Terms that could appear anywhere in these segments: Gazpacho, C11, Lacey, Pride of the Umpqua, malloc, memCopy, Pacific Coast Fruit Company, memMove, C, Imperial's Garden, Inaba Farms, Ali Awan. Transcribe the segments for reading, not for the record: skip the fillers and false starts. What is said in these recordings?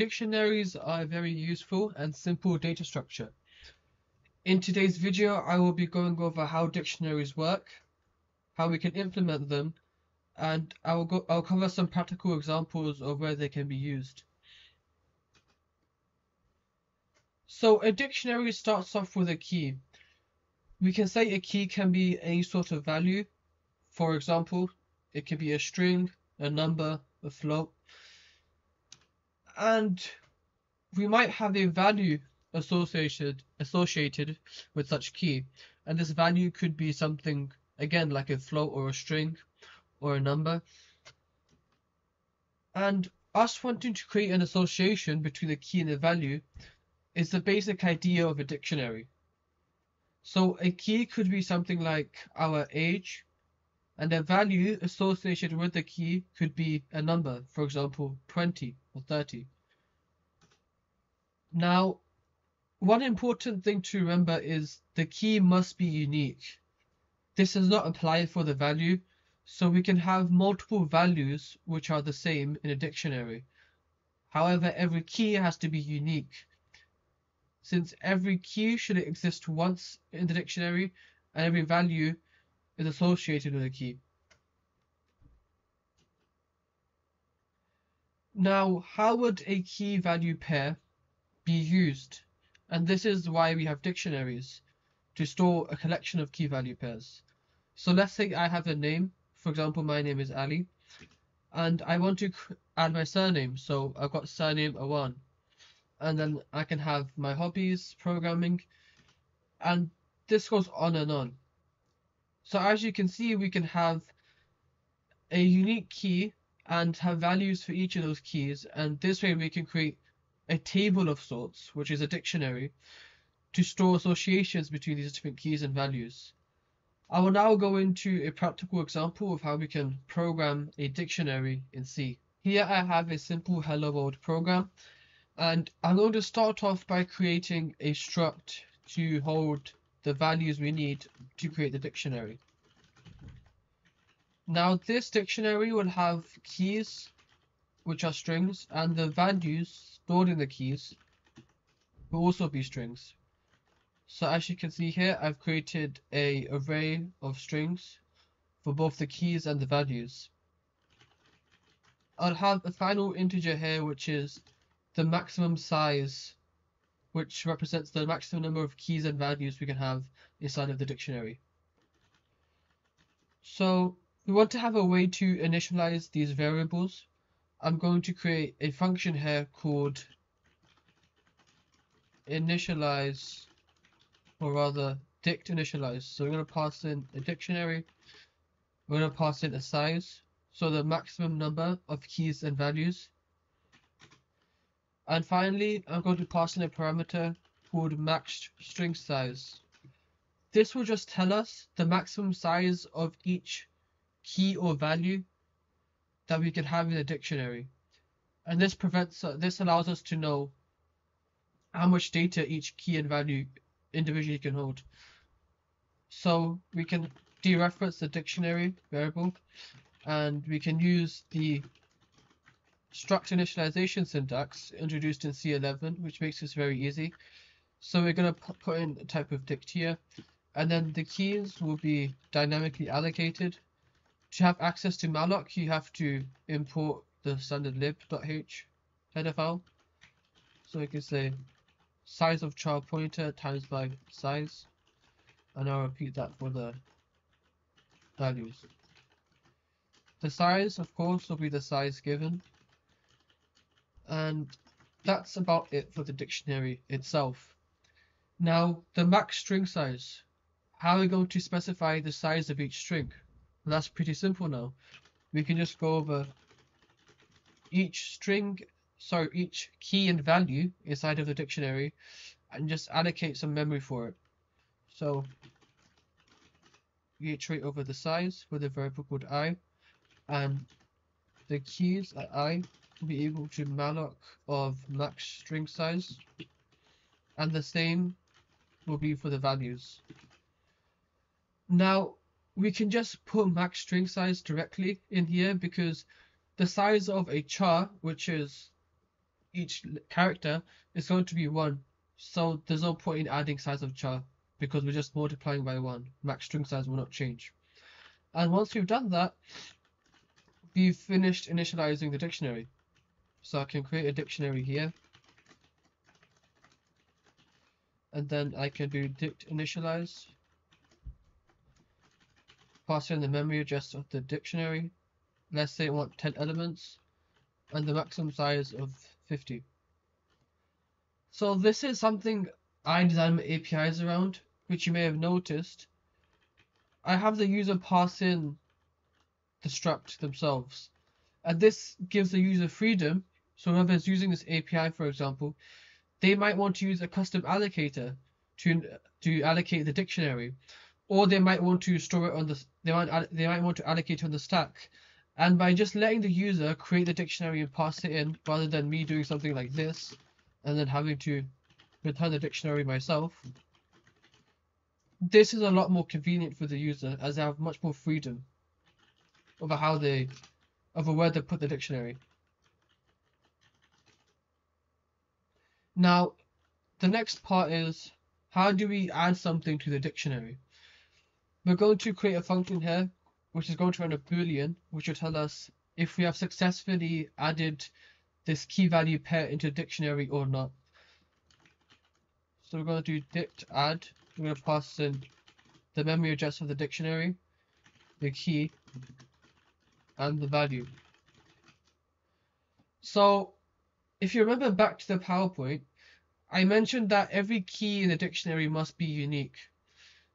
Dictionaries are very useful and simple data structure. In today's video, I will be going over how dictionaries work, how we can implement them, and I'll cover some practical examples of where they can be used. So a dictionary starts off with a key. We can say a key can be any sort of value. For example, it can be a string, a number, a float. And we might have a value associated with such key. And this value could be something, again, like a float or a string or a number. And us wanting to create an association between a key and a value is the basic idea of a dictionary. So a key could be something like our age, and a value associated with the key could be a number, for example, 20 or 30. Now, one important thing to remember is the key must be unique. This does not apply for the value, so we can have multiple values which are the same in a dictionary. However, every key has to be unique, since every key should exist once in the dictionary and every value is associated with a key. Now, how would a key value pair be used? And this is why we have dictionaries, to store a collection of key value pairs. So let's say I have a name. For example, my name is Ali, and I want to add my surname. So I've got surname Awan. And then I can have my hobbies, programming, and this goes on and on. So as you can see, we can have a unique key and have values for each of those keys, and this way we can create a table of sorts, which is a dictionary, to store associations between these different keys and values. I will now go into a practical example of how we can program a dictionary in C. Here I have a simple hello world program. And I'm going to start off by creating a struct to hold the values we need to create the dictionary. Now this dictionary will have keys, which are strings, and the values stored in the keys will also be strings. So as you can see here, I've created an array of strings for both the keys and the values. I'll have a final integer here, which is the maximum size, which represents the maximum number of keys and values we can have inside of the dictionary. So we want to have a way to initialize these variables. I'm going to create a function here called initialize, or rather dict initialize. So we're going to pass in a dictionary, we're going to pass in a size, so the maximum number of keys and values. And finally, I'm going to pass in a parameter called max string size. This will just tell us the maximum size of each key or value that we can have in a dictionary. And this allows us to know how much data each key and value individually can hold. So we can dereference the dictionary variable, and we can use the struct initialization syntax introduced in C11, which makes this very easy. So we're going to put in a type of dict here, and then the keys will be dynamically allocated. To have access to malloc, you have to import the standard lib.h header file. So we can say size of child pointer times by size, and I'll repeat that for the values. The size, of course, will be the size given. And that's about it for the dictionary itself. Now, the max string size. How are we going to specify the size of each string? And that's pretty simple now. We can just go over each key and value inside of the dictionary and just allocate some memory for it. So we iterate over the size with a variable called I, and the keys at I be equal to malloc of max string size, and the same will be for the values. Now we can just put max string size directly in here, because the size of a char, which is each character is going to be 1, so there's no point in adding size of char because we're just multiplying by 1. Max string size will not change. And once we've done that, we've finished initializing the dictionary. So I can create a dictionary here, and then I can do dict initialize, pass in the memory address of the dictionary. Let's say I want 10 elements and the maximum size of 50. So this is something I design my APIs around, which you may have noticed. I have the user pass in the struct themselves, and this gives the user freedom. So whoever is using this API, for example, they might want to use a custom allocator to allocate the dictionary, or they might want to store it on the they might want to allocate on the stack. And by just letting the user create the dictionary and pass it in, rather than me doing something like this and then having to return the dictionary myself, this is a lot more convenient for the user, as they have much more freedom over how they over where they put the dictionary. Now, the next part is, how do we add something to the dictionary? We're going to create a function here, which is going to run a boolean, which will tell us if we have successfully added this key value pair into a dictionary or not. So we're going to do dict add. We're going to pass in the memory address of the dictionary, the key, and the value. So if you remember back to the PowerPoint, I mentioned that every key in the dictionary must be unique.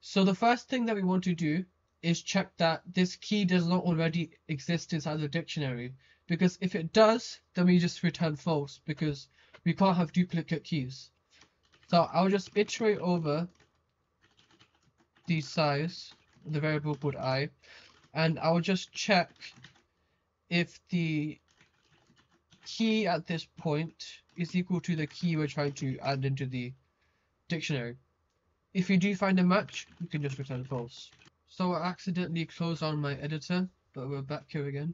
So the first thing that we want to do is check that this key does not already exist inside the dictionary, because if it does, then we just return false because we can't have duplicate keys. So I'll just iterate over the size, the variable called I, and I'll just check if the key at this point is equal to the key we're trying to add into the dictionary. If you do find a match, you can just return false. So I accidentally closed on my editor, but we're back here again.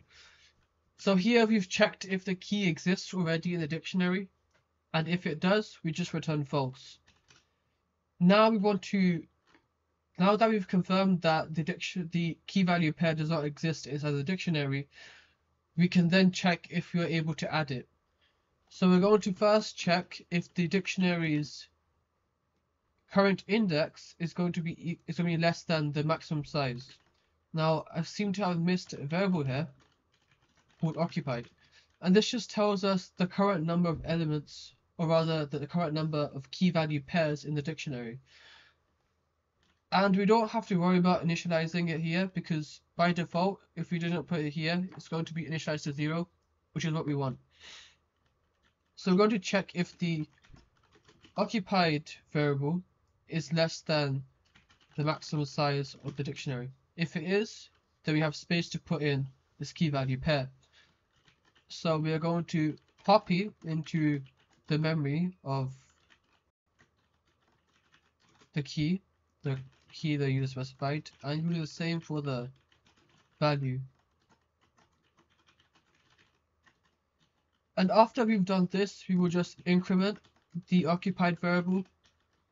So here we've checked if the key exists already in the dictionary, and if it does, we just return false. Now we want to, now that we've confirmed that the key value pair does not exist inside the dictionary, we can then check if we are able to add it. So we're going to first check if the dictionary's current index is going to be less than the maximum size. Now I seem to have missed a variable here called occupied, and this just tells us the current number of elements, or rather the current number of key value pairs in the dictionary. And we don't have to worry about initializing it here, because by default, if we didn't put it here, it's going to be initialized to 0, which is what we want. So we're going to check if the occupied variable is less than the maximum size of the dictionary. If it is, then we have space to put in this key value pair. So we are going to copy into the memory of the key that you specified, and you do the same for the value. And after we've done this, we will just increment the occupied variable,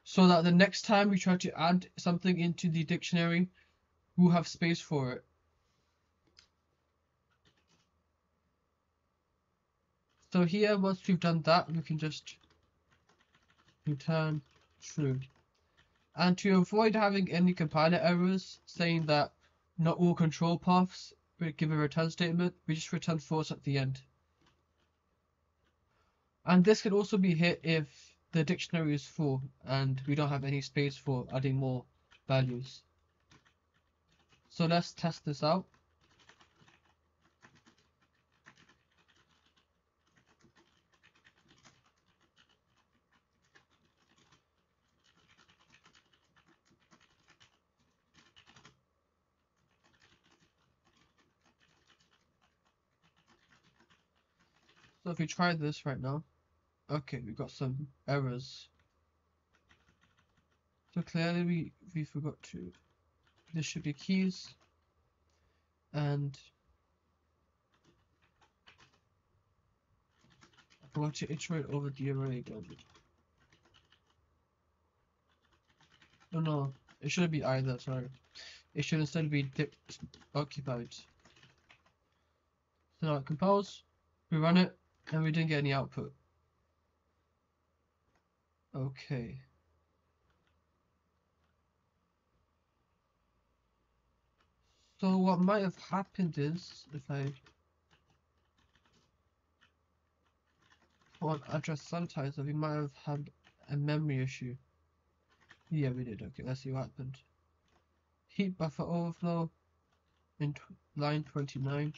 so that the next time we try to add something into the dictionary, we'll have space for it. So here, once we've done that, we can just return true. And to avoid having any compiler errors saying that not all control paths give a return statement, we just return false at the end. And this could also be hit if the dictionary is full and we don't have any space for adding more values. So let's test this out. So if we try this right now, okay, we've got some errors. So clearly we forgot to, this should be keys, and going to iterate over the array again. Oh no, it shouldn't be either, sorry. It should instead be occupied. So now it compiles, we run it, and we didn't get any output. Okay. So what might have happened is, if I put an address sanitizer, we might have had a memory issue. Yeah, we did. Okay, let's see what happened. Heap buffer overflow in line 29.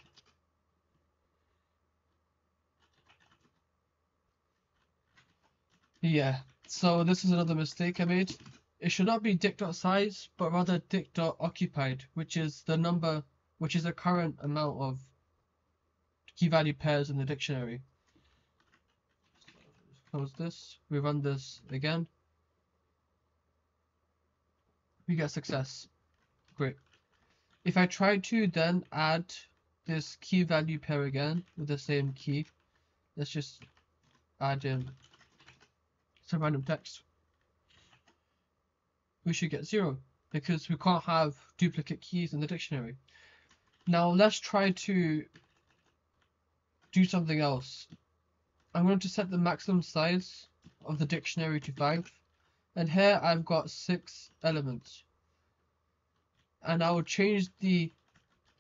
Yeah, so this is another mistake I made. It should not be dict.size, but rather dict.occupied, which is the number, which is the current amount of key value pairs in the dictionary. Close this, we run this again. We get success. Great. If I try to then add this key value pair again with the same key, let's just add in some random text. We should get 0 because we can't have duplicate keys in the dictionary. Now let's try to do something else. I'm going to set the maximum size of the dictionary to 5, and here I've got 6 elements, and I will change the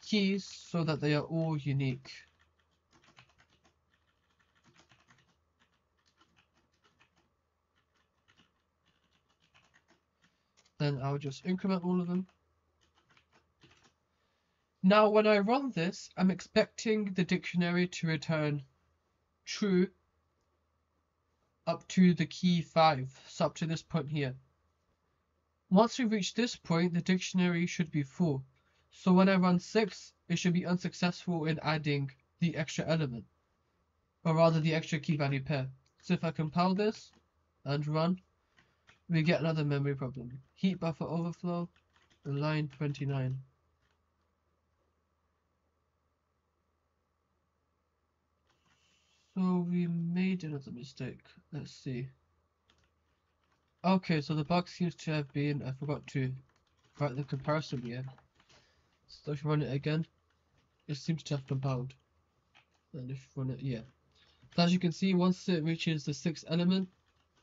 keys so that they are all unique. Then I'll just increment all of them. Now when I run this, I'm expecting the dictionary to return true up to the key 5, so up to this point here. Once we reach this point, the dictionary should be full. So when I run 6, it should be unsuccessful in adding the extra element, or rather the extra key value pair. So if I compile this and run, we get another memory problem. Heap buffer overflow in line 29. So we made another mistake. Let's see. Okay, so the bug seems to have been, I forgot to write the comparison here. So if you run it again, it seems to have compiled. And if you run it, yeah. So as you can see, once it reaches the 6th element,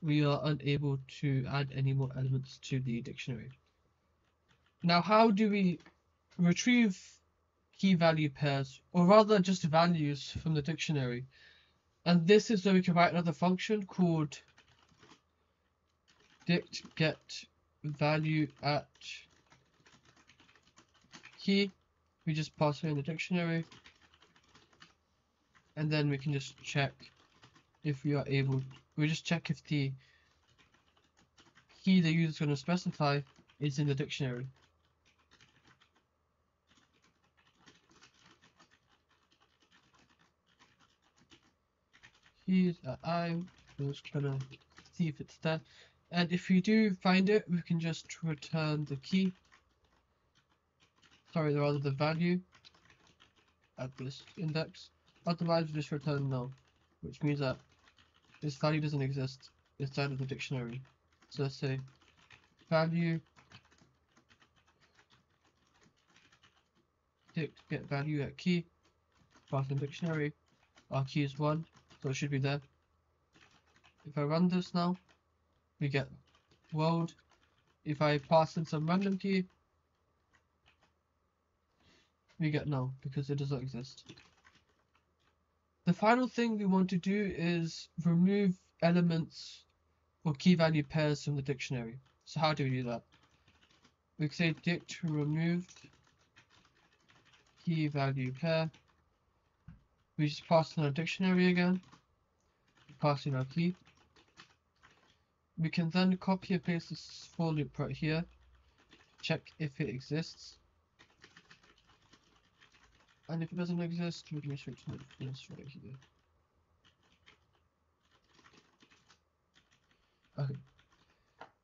we are unable to add any more elements to the dictionary. Now how do we retrieve key value pairs, or rather just values from the dictionary? And this is where we can write another function called dict get value at key. We just pass it in the dictionary, and then we can just check if we are able to we just check if the key the user is going to specify is in the dictionary. Keys at I, we're just going to see if it's there. And if we do find it, we can just return the key. Sorry, rather the value at this index. Otherwise, we just return null, which means that this value doesn't exist inside of the dictionary. So let's say value dict get value at key, pass in dictionary, our key is 1, so it should be there. If I run this now, we get world. If I pass in some random key, we get null because it doesn't exist. The final thing we want to do is remove elements or key value pairs from the dictionary. So how do we do that? We can say dict removed key value pair. We just pass in our dictionary again, pass in our key. We can then copy and paste this for loop right here, check if it exists. And if it doesn't exist, we can switch to this right here. Okay.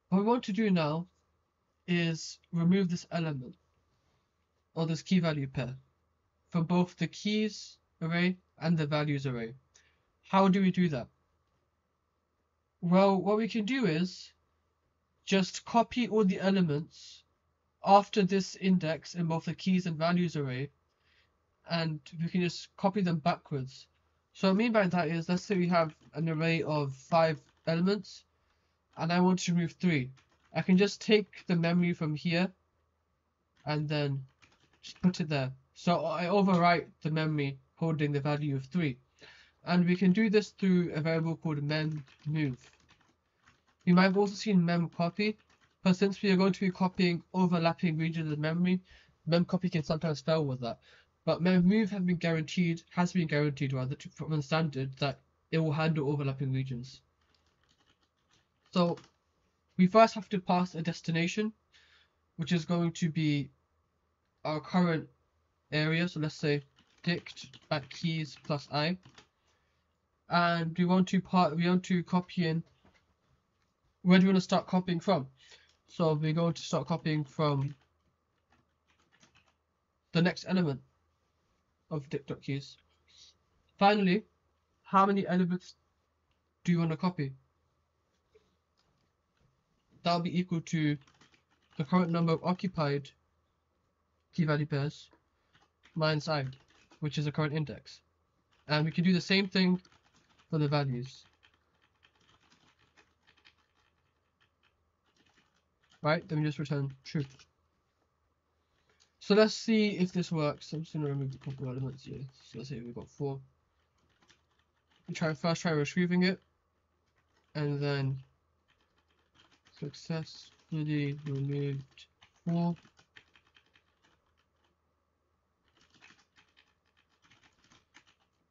What we want to do now is remove this element, or this key value pair, from both the keys array and the values array. How do we do that? Well, what we can do is just copy all the elements after this index in both the keys and values array, and we can just copy them backwards. So what I mean by that is, let's say we have an array of 5 elements and I want to remove 3. I can just take the memory from here and then just put it there. So I overwrite the memory holding the value of 3. And we can do this through a variable called memMove. You might have also seen memCopy, but since we are going to be copying overlapping regions of memory, memCopy can sometimes fail with that. But memMove has been guaranteed from the standard that it will handle overlapping regions. So we first have to pass a destination, which is going to be our current area. So let's say dict @keys +i. And we want to copy in. Where do we want to start copying from? So we're going to start copying from the next element of dict.keys. Finally, how many elements do you want to copy? That'll be equal to the current number of occupied key value pairs minus i, which is the current index. And we can do the same thing for the values. Right, then we just return true. So let's see if this works. I'm just going to remove a couple of elements here. So let's say we've got 4. We first try retrieving it, and then successfully removed 4.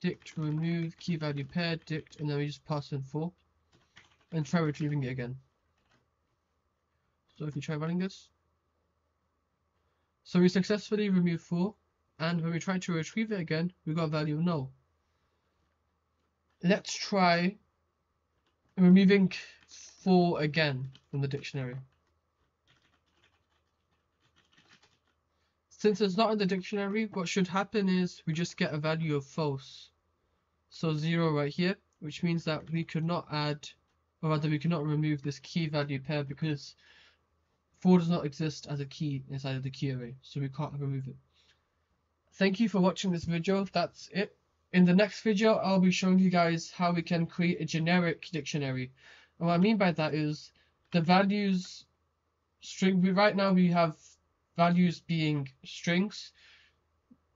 Dict remove key value pair dict, and then we just pass in 4 and try retrieving it again. So if you try running this, so we successfully removed 4, and when we try to retrieve it again, we got a value of null. Let's try removing 4 again from the dictionary. Since it's not in the dictionary, what should happen is we just get a value of false. So 0 right here, which means that we could not add, or rather we cannot remove this key value pair because 4 does not exist as a key inside of the key array, so we can't remove it. Thank you for watching this video, that's it. In the next video, I'll be showing you guys how we can create a generic dictionary. And what I mean by that is the values string, right now we have values being strings.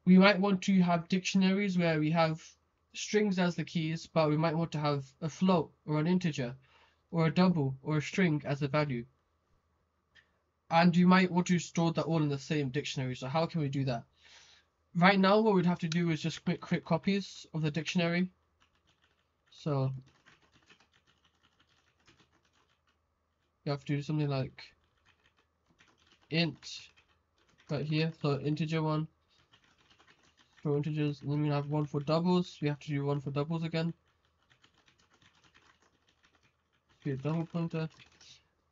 We might want to have dictionaries where we have strings as the keys, but we might want to have a float or an integer or a double or a string as a value, and you might want to store that all in the same dictionary. So how can we do that? Right now what we'd have to do is just create copies of the dictionary. So you have to do something like int right here, so integer one for integers, and then we have one for doubles. We have to do one for doubles again. Be a double pointer.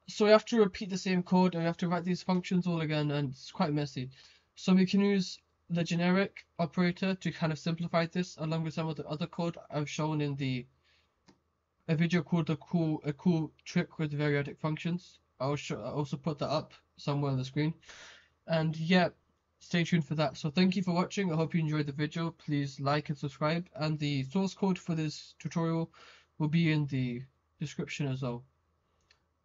So we have to repeat the same code and we have to write these functions all again, and it's quite messy. So we can use the generic operator to kind of simplify this, along with some of the other code I've shown in a video called a cool trick with variadic functions. I'll also put that up somewhere on the screen. And yeah, stay tuned for that. So thank you for watching. I hope you enjoyed the video. Please like and subscribe. And the source code for this tutorial will be in the description as well.